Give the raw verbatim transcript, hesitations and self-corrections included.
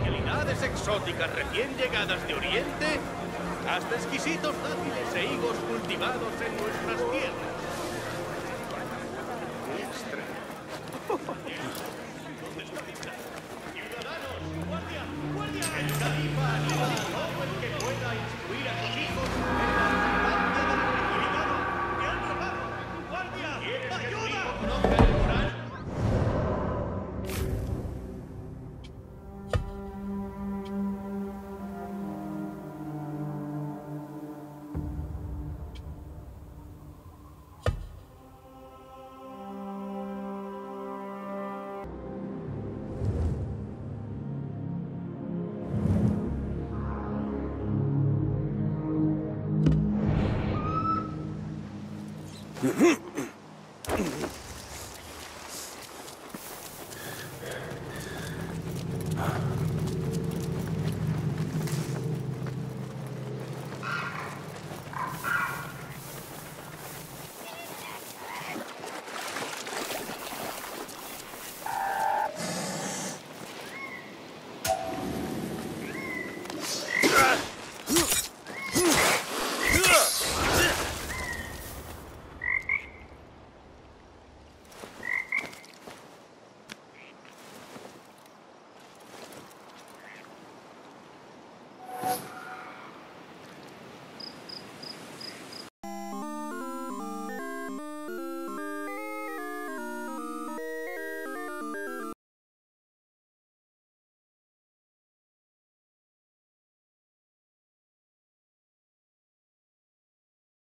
Especialidades exóticas recién llegadas de Oriente, hasta exquisitos dátiles e higos cultivados en nuestras tierras. Mm-hmm.